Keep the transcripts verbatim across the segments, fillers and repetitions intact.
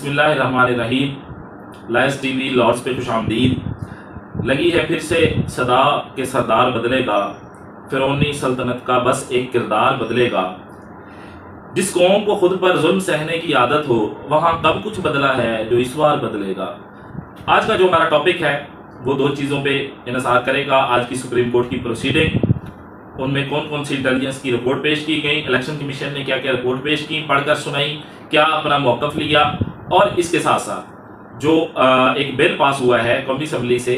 बिस्मिल्लाहिर्रहमानिर्रहीम। Lawyers TV Lord's पे खुशामदीद। लगी है फिर से सदा के सरदार बदलेगा, फिरौनी सल्तनत का बस एक किरदार बदलेगा। जिस कौम को खुद पर जुल्म सहने की आदत हो, वहाँ तब कुछ बदला है जो इस बार बदलेगा। आज का जो हमारा टॉपिक है वो दो चीज़ों पे इनसार करेगा। आज की सुप्रीम कोर्ट की प्रोसीडिंग, उनमें कौन कौन सी इंटेलिजेंस की रिपोर्ट पेश की गई, इलेक्शन कमीशन ने क्या क्या रिपोर्ट पेश की, पढ़कर सुनाई, क्या अपना मौकफ लिया, और इसके साथ साथ जो एक बिल पास हुआ है कौमी असम्बली से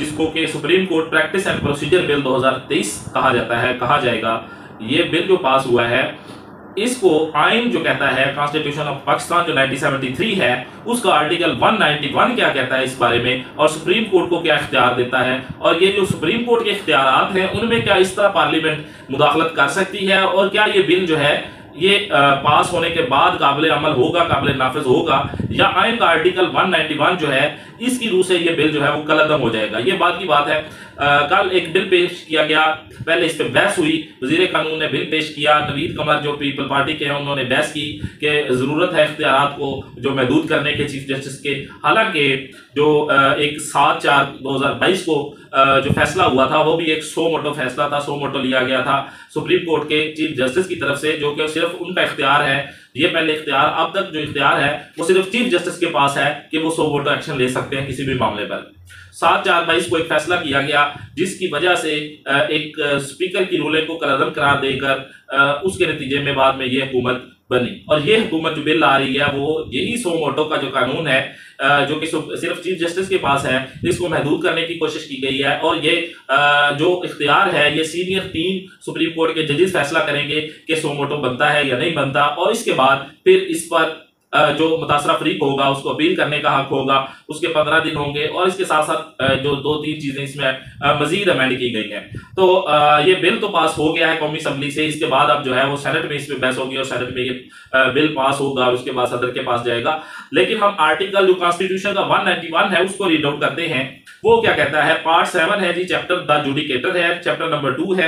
जिसको कि supreme court practice and procedure bill दो हज़ार तेईस कहा जाता है, कहा जाएगा। ये बिल जो पास हुआ है इसको आइन जो कहता है कॉन्स्टिट्यूशन ऑफ पाकिस्तान जो नाइनटीन सेवेंटी थ्री है, उसका आर्टिकल वन नाइनटी वन क्या कहता है इस बारे में, और सुप्रीम कोर्ट को क्या इख्तियार देता है, और ये जो सुप्रीम कोर्ट के इख्तियारात हैं उनमें क्या इस तरह पार्लियामेंट मुदाखलत कर सकती है, और क्या ये बिल जो है ये पास होने के बाद काबिल अमल होगा, काबिल नाफिज होगा, या आइन का आर्टिकल वन नाइनटी वन जो है इसकी रूह से ये बिल जो है वो कलअदम हो जाएगा। ये बात की बात है, आ, कल एक बिल पेश किया गया, पहले इस पर बहस हुई, वजीर कानून ने बिल पेश किया, नवीद कमर जो पीपल पार्टी के हैं उन्होंने बहस की कि ज़रूरत है इख्तियारात को जो महदूद करने के चीफ जस्टिस के। हालांकि जो एक सात चार दो हज़ार बाईस को जो फैसला हुआ था वो भी एक सो मोटो फैसला था, सो मोटो लिया गया था सुप्रीम कोर्ट के चीफ जस्टिस की तरफ से, जो कि सिर्फ उनका इख्तियार है। ये पहले इख्तियार, अब तक जो इख्तियार है वो सिर्फ चीफ जस्टिस के पास है कि वो सो मोटो एक्शन ले सकते हैं किसी भी मामले पर। सात चार बाईस को एक फैसला किया गया जिसकी वजह से एक स्पीकर की रूलिंग को कलअदम करार देकर उसके नतीजे में बाद में ये हुकूमत बनी, और ये हुकूमत जो बिल आ रही है वो यही सो मोटो का जो कानून है जो कि सिर्फ चीफ जस्टिस के पास है, इसको महदूद करने की कोशिश की गई है। और ये जो इख्तियार है ये सीनियर तीन सुप्रीम कोर्ट के जजेस फैसला करेंगे कि सो मोटो बनता है या नहीं बनता, और इसके बाद फिर इस पर जो मुतासरा फरीक होगा उसको अपील करने का हक होगा, उसके पंद्रह दिन होंगे, और इसके साथ साथ जो दो तीन चीज़ें इसमें मजीद अमेंड की गई हैं। तो ये बिल तो पास हो गया है कौमी असम्बली से, इसके बाद अब जो है वो सेनेट में इस पर बहस होगी और सेनेट में ये बिल पास होगा, उसके बाद सदर के पास जाएगा। लेकिन हम आर्टिकल जो कॉन्स्टिट्यूशन का वन नाइनटी वन है उसको रीड आउट करते हैं। वो क्या कहता है, पार्ट सेवन है जी, चैप्टर द जुडिकेटर है, चैप्टर नंबर टू है,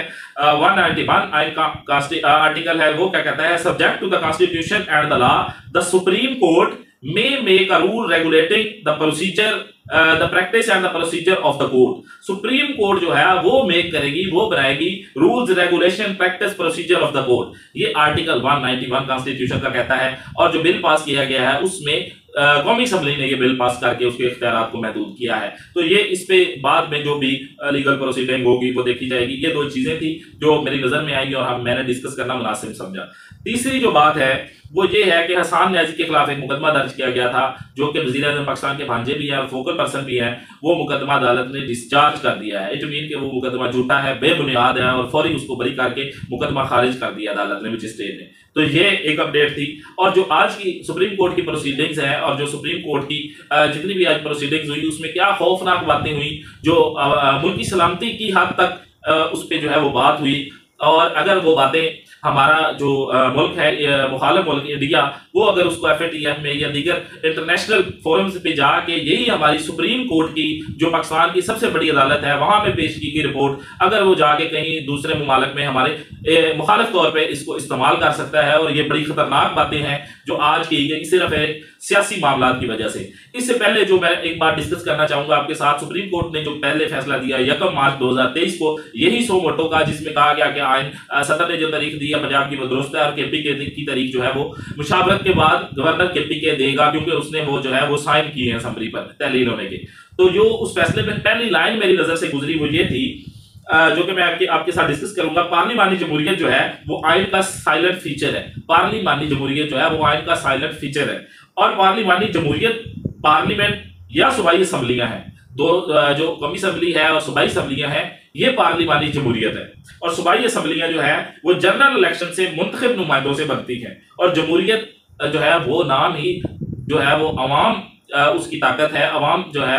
वन नाइनटी वन आई का आर्टिकल है, वो क्या कहता है, subject to the constitution and the law the supreme court may make a rule regulating the procedure the practice and the procedure of the court. Supreme court जो है वो make करेगी, वो बनाएगी rules regulation practice procedure of the court. ये article one ninety one constitution का कहता है, और जो बिल पास किया गया है उसमें कौमी असम्बली ने ये बिल पास करके उसके इख्तियारात को महदूद किया है। तो ये इस पे बाद में जो भी लीगल प्रोसीडिंग होगी वो देखी जाएगी। ये दो चीज़ें थी जो मेरी नज़र में आई और हम मैंने डिस्कस करना मुनासिब समझा। तीसरी जो बात है वो ये है कि हसन न्याजी के खिलाफ एक मुकदमा दर्ज किया गया था, जो कि वज़ीर-ए-आज़म पाकिस्तान के भांजे भी हैं और फोकल पर्सन भी हैं। वो मुकदमा अदालत ने डिस्चार्ज कर दिया है, इट मीन कि वो मुकदमा झूठा है, बेबुनियाद है, और फौरी उसको बरी करके मुकदमा खारिज कर दिया अदालत ने, मजिस्ट्रेट ने। तो ये एक अपडेट थी। और जो आज की सुप्रीम कोर्ट की प्रोसीडिंग्स हैं और जो सुप्रीम कोर्ट की जितनी भी आज प्रोसीडिंग्स हुई उसमें क्या खौफनाक बातें हुई, जो मुल्की सलामती की हद तक उस पर जो है वो बात हुई। और अगर वो बातें हमारा जो मुल्क है, मुखालिफ मुल्क इंडिया, वो अगर उसको एफ ए टी एफ में या दीगर इंटरनेशनल फोरम्स पे जाके यही हमारी सुप्रीम कोर्ट की जो पाकिस्तान की सबसे बड़ी अदालत है वहाँ पे पेश की गई रिपोर्ट, अगर वो जाके कहीं दूसरे ममालक में हमारे मुखालिफ तौर पे इसको इस्तेमाल कर सकता है। और ये बड़ी ख़तरनाक बातें हैं जो आज की गई सिर्फ है सियासी मामला की वजह से। इससे पहले जो मैं एक बार डिस्कस करना चाहूँगा आपके साथ, सुप्रीम कोर्ट ने जो पहले फैसला दिया यकम मार्च दो हज़ार तेईस को यही सो मोटो का, जिसमें कहा गया कि आइन सदर ने जो तारीख दी है पंजाब की वो दुरुस्त है और के पी के की तारीख जो है वो मुशावरत के बाद गवर्नर के पी के देगा, क्योंकि उसने वो जो है वो साइन किए हैं असम्बली पर तहलील होने के। तो जो उस फैसले में पहली लाइन मेरी नज़र से गुजरी वो ये थी जो कि मैं आपके आपके साथ डिस्कस करूंगा, पार्लिमानी जमहूरियत जो है वो आइन का साइलेंट फीचर है। पार्लिमानी जमहूरियत जो है वो आइन का साइलेंट फीचर है, और पार्लिमानी जमहूरियत पार्लियामेंट या सूबाई असम्बलियां हैं, दो जो कौमी असम्बली है और सूबाई असम्बलियां हैं, ये पार्लिमानी जमहूरियत है। और सूबाई असम्बलियां जो है वो जनरल इलेक्शन से मुंतखब नुमाइंदों से बनती हैं, और जमहूरियत जो है वो नाम ही जो है वो अवाम, उसकी ताकत है, अवाम जो है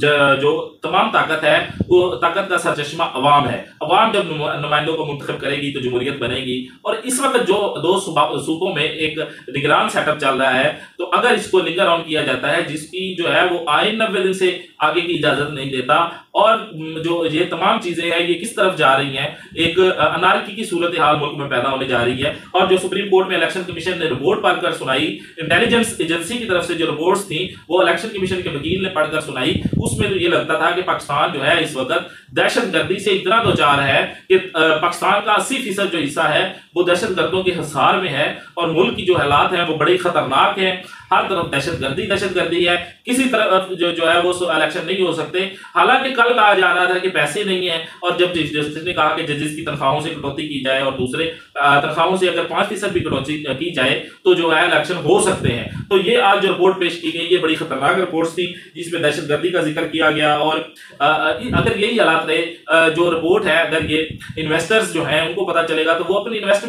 जो तमाम ताकत है वो ताकत का सरचश्मा अवाम है। अवाम जब नुमाइंदों को मुंतखब करेगी तो जमहूरियत बनेगी। और इस वक्त जो दो सूबों में एक निगरान सेटअप चल रहा है, तो अगर इसको निगर ऑन किया जाता है जिसकी जो है वो आइन नब्बे दिन से आगे की इजाजत नहीं देता, और जो ये तमाम चीजें हैं ये किस तरफ जा रही हैं, एक अनारकी की सूरत हाल मुल्क में पैदा होने जा रही है। और जो सुप्रीम कोर्ट में इलेक्शन कमीशन ने रिपोर्ट पढ़कर सुनाई, इंटेलिजेंस एजेंसी की तरफ से जो रिपोर्ट्स थी वो इलेक्शन कमीशन के वकील ने पढ़कर सुनाई, उसमें तो ये लगता था कि पाकिस्तान जो है इस वक्त दहशतगर्दी से इतना दो चार है कि पाकिस्तान का अस्सी फीसद जो हिस्सा है वो दहशतगर्दों के हिसार में है, और मुल्क की जो हालात है वो बड़े खतरनाक है। हर तरफ दहशतगर्दी दहशतगर्दी है, किसी तरफ जो जो है वो इलेक्शन नहीं हो सकते। हालांकि कल कहा जा रहा था कि पैसे नहीं है, और जब चीफ जस्टिस ने कहा कि जजेस की तनख्वाहों से कटौती की जाए और दूसरे तनख्वाहों से अगर पांच फीसद भी कटौती की जाए तो जो है इलेक्शन हो सकते हैं। तो ये आज जो रिपोर्ट पेश की गई ये बड़ी खतरनाक रिपोर्ट थी जिसमें दहशतगर्दी का जिक्र किया गया। और अगर यही हालात रहे जो रिपोर्ट है, अगर ये इन्वेस्टर्स जो है उनको पता चलेगा तो वो अपनी इन्वेस्टमेंट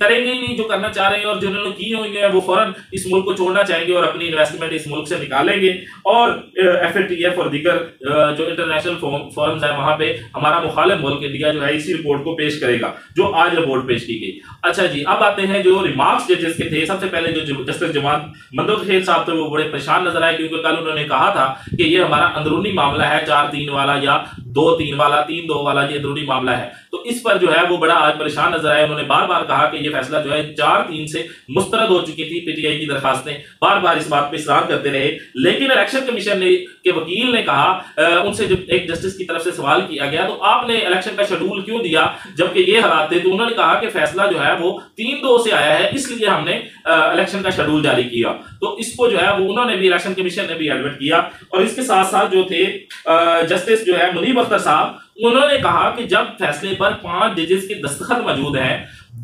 करेंगे ही नहीं जो करना चाह रहे हैं, और जिन्होंने की हुई है वो फौरन इस मुल्क को छोड़ना और अपनी इन्वेस्टमेंट इस मुल्क से निकालेंगे। और एफ ए टी एफ और दीगर जो इंटरनेशनल फोरम्स है वहां पे हमारा मुखालिफ मुल्क इंडिया जो है इसी रिपोर्ट को पेश करेगा जो आज रिपोर्ट पेश की गई। अच्छा जी, अब आते हैं जो रिमार्क्स जजेस के थे। सबसे पहले जो जस्टिस जमान मंदोर खेल साहब थे वो बड़े परेशान नजर आए, क्योंकि कल उन्होंने कहा था कि ये हमारा अंदरूनी मामला है, चार तीन वाला या दो तीन वाला तीन दो वाला ये अंदरूनी मामला है। तो इस पर जो है वो बड़ा आज परेशान नजर आए। उन्होंने बार बार कहा कि ये फैसला जो है चार तीन से मुस्तरद हो चुकी थी, पीटीआई की दरखास्तें बार बार इस बात पे इजहार करते रहे। लेकिन इलेक्शन कमीशन ने के वकील ने कहा, उनसे जब एक जस्टिस की तरफ से सवाल किया गया तो आपने इलेक्शन का शेड्यूल क्यों दिया जबकि ये हालात थे, तो उन्होंने कहा कि फैसला जो है वो तीन दो से आया है इसलिए हमने इलेक्शन का शेड्यूल जारी किया। तो इसको जो है वो उन्होंने भी इलेक्शन कमीशन ने भी एडमिट किया। और इसके साथ साथ जो थे जस्टिस जो है मुनीब अख्तर साहब, उन्होंने कहा कि जब फैसले पर पांच जजेस के दस्तखत मौजूद हैं,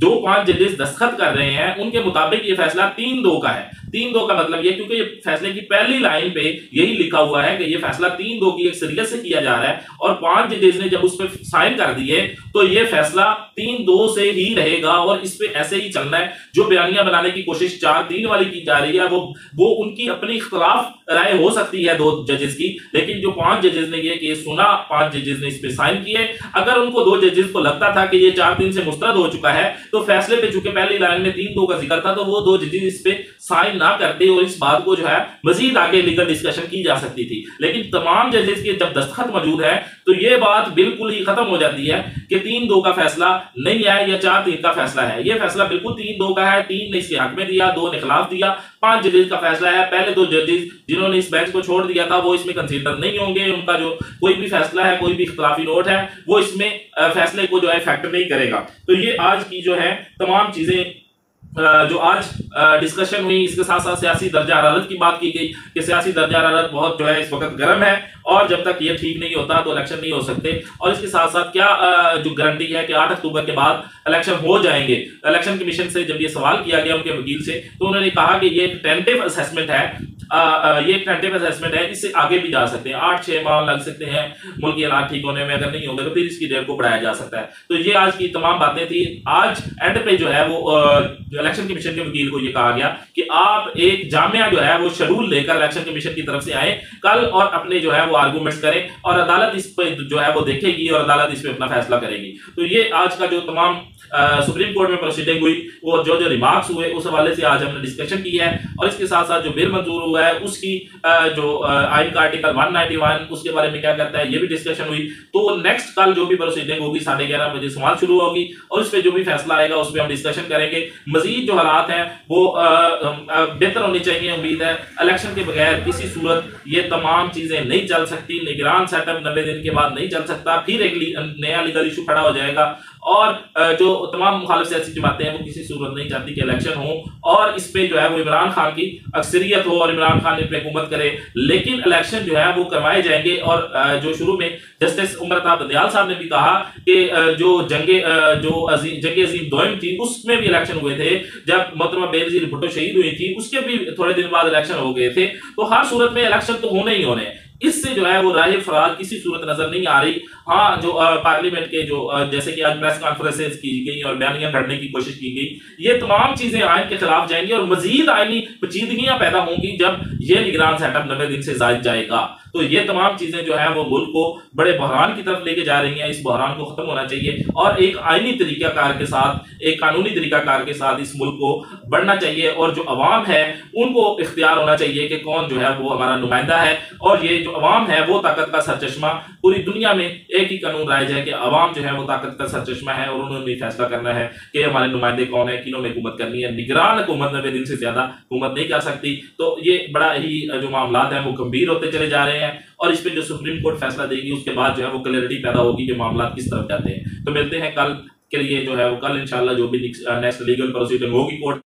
जो पांच जजेस दस्तखत कर रहे हैं उनके मुताबिक ये फैसला तीन दो का है। तीन दो का मतलब ये, क्योंकि ये फैसले की पहली लाइन पे यही लिखा हुआ है कि ये फैसला तीन दो की एक शरीयत से किया जा रहा है, और पांच जजेस ने जब उस पर साइन कर दिए तो ये फैसला तीन दो से ही रहेगा और इस पर ऐसे ही चलना है। जो बयानियां बनाने की कोशिश चार तीन वाली की जा रही है वो वो उनकी अपनी इख्तलाफ राय हो सकती है दो जजेस की, लेकिन जो पांच जजेस ने यह केस सुना, पांच जजेस ने इस पर साइन किए। अगर उनको दो जजेस को लगता था कि ये चार तीन से मुस्तरद हो चुका है तो फैसले पे चूंकि पहली लाइन में तीन दो का जिक्र था तो वो दो जजेस इस पे साइन ना करते और इस बात को जो है मजीद आगे लीगल डिस्कशन की जा सकती थी। लेकिन तमाम जजेस के जब दस्तखत मौजूद है तो ये बात बिल्कुल ही खत्म हो जाती है कि तीन दो का फैसला नहीं है या चार तीन का फैसला है। ये फैसला बिल्कुल तीन दो का है, तीन ने इसके हक में दिया, दो ने खिलाफ दिया, पांच जजेस का फैसला है। पहले दो जजेस जिन्होंने इस बेंच को छोड़ दिया था वो इसमें कंसीडर नहीं होंगे, उनका जो कोई भी फैसला है, कोई भी इख्तलाफी नोट है वो इसमें फैसले को जो है फैक्टर नहीं करेगा। तो ये आज की जो है तमाम चीजें जो आज डिस्कशन हुई। इसके साथ साथ सियासी दर्जा हरारत की बात की गई कि सियासी दर्जा हरारत बहुत जो है इस वक्त गर्म है और जब तक ये ठीक नहीं होता तो इलेक्शन नहीं हो सकते। और इसके साथ साथ क्या जो गारंटी है कि आठ अक्टूबर के बाद इलेक्शन हो जाएंगे। इलेक्शन कमीशन से जब ये सवाल किया गया उनके वकील से तो उन्होंने कहा कि ये टेंटेटिव असेसमेंट है, ये टेंटेटिव असेसमेंट है, इससे आगे भी जा सकते हैं, आठ छह माह लग सकते हैं मुल्क के हालात ठीक होने में, अगर नहीं होगा तो फिर इसकी डेट को बढ़ाया जा सकता है। तो ये आज की तमाम बातें थी। आज एंड पे जो है वो इलेक्शन कमीशन के वकील को ये कहा गया कि आप एक जामिया जो है वो शेड्यूल लेकर इलेक्शन कमीशन की तरफ से आए कल और अपने जो है वो आर्गूमेंट्स करें और अदालत इस पे जो है वो देखेगी और अदालत इस पे अपना फैसला करेगी। तो ये आज का जो तमाम आ, सुप्रीम कोर्ट में प्रोसीडिंग हुई वो जो जो रिमार्क्स हुए उस हवाले से आज हमने डिस्कशन की है। और इसके साथ साथ जो बिल मंजूर हुआ है उसकी आ, जो आइन का आर्टिकल वन नाइंटी वन उसके बारे में क्या कहता है ये भी डिस्कशन हुई। तो नेक्स्ट कल जो भी प्रोसीडिंग होगी साढ़े ग्यारह बजे सुनवाई शुरू होगी और उस पर जो भी फैसला आएगा उस पर हम डिस्कशन करेंगे। मजीद जो हालात हैं वो बेहतर होने चाहिए। उम्मीद है इलेक्शन के बगैर किसी सूरत ये तमाम चीजें नहीं चल सकती, निगरान सेटअप नब्बे दिन के बाद नहीं चल सकता, फिर एक नया लीगल इशू खड़ा हो जाएगा। और जो तमाम मुखालिफ सियासी जमातें हैं वो किसी सूरत नहीं चाहती कि इलेक्शन हो और इस पे जो है वो इमरान खान की अक्सरियत हो और इमरान खान इस पे हुकूमत करे, लेकिन इलेक्शन जो है वो करवाए जाएंगे। और जो शुरू में जस्टिस उमर दयाल साहब ने भी कहा कि जो जंगे जो जंग अजीम दोम थी उसमें भी इलेक्शन हुए थे, जब मोहतरमा बेनज़ीर भुट्टो शहीद हुई थी उसके भी थोड़े दिन बाद इलेक्शन हो गए थे। तो हर सूरत में इलेक्शन तो होने ही होने, इससे जो है वो राह फरार किसी सूरत नजर नहीं आ रही। हाँ, जो पार्लियामेंट के जो जैसे कि आज प्रेस कॉन्फ्रेंसेस की गई और बयानियां भरने की कोशिश की गई, ये तमाम चीजें आइन के खिलाफ जाएंगी और मजीद आइनी पेचीदगियां पैदा होंगी जब ये निगरान सेटअप नब्बे दिन से जायद जाएगा। तो ये तमाम चीजें जो है वो मुल्क को बड़े बहरान की तरफ लेके जा रही हैं। इस बहरान को खत्म होना चाहिए और एक आईनी तरीकाकार के साथ, एक कानूनी तरीकाकार के साथ इस मुल्क को बढ़ना चाहिए। और जो अवाम है उनको इख्तियार होना चाहिए कि कौन जो है वो हमारा नुमाइंदा है। और ये जो अवाम है वो ताकत का सरचश्मा, पूरी दुनिया में एक ही कानून राइज है कि अवाम जो है वो ताकत का सरचश्मा है और उन्होंने फैसला करना है कि हमारे नुमाइंदे कौन है, किनों में हुकूमत करनी है। निगरान हुकूमत नबे दिन से ज्यादा हुकूमत नहीं कर सकती। तो ये बड़ा ही जो मामला है वो गंभीर होते चले जा रहे हैं हैं और इस पे जो सुप्रीम कोर्ट फैसला देगी उसके बाद जो है वो क्लैरिटी पैदा होगी कि मामला किस तरफ जाते हैं। तो मिलते हैं कल के लिए जो है वो कल इंशाल्लाह जो भी नेक्स्ट लीगल प्रोसीडिंग होगी कोर्ट